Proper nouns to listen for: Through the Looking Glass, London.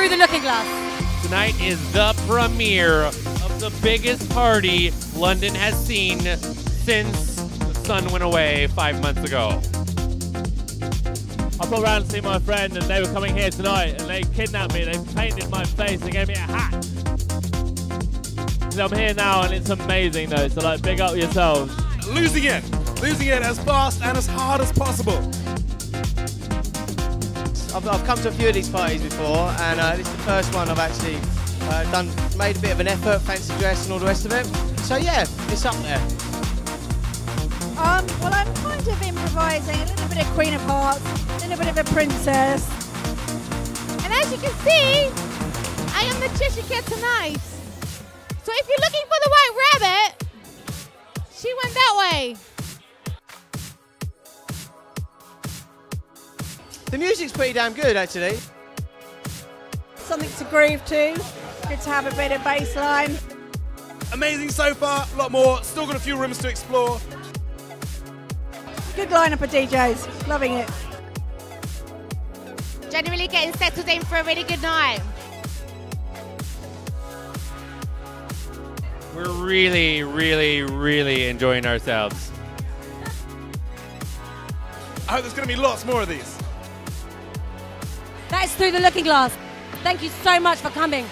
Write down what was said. Through the Looking Glass. Tonight is the premiere of the biggest party London has seen since the sun went away 5 months ago. I brought around to see my friend and they were coming here tonight and they kidnapped me, they painted my face, they gave me a hat. I'm here now and it's amazing though, so like big up yourselves. Losing it as fast and as hard as possible. I've come to a few of these parties before and this is the first one I've actually made a bit of an effort, fancy dress and all the rest of it. So yeah, it's up there. Well, I'm kind of improvising, a little bit of Queen of Hearts, a little bit of a princess. And as you can see, I am the Cheshire Cat tonight. So if you're looking for the white rabbit, she went that way. The music's pretty damn good, actually. Something to groove to. Good to have a bit of bass line. Amazing so far, a lot more. Still got a few rooms to explore. Good lineup of DJs, loving it. Generally getting settled in for a really good night. We're really enjoying ourselves. I hope there's going to be lots more of these. That is Through the Looking Glass. Thank you so much for coming.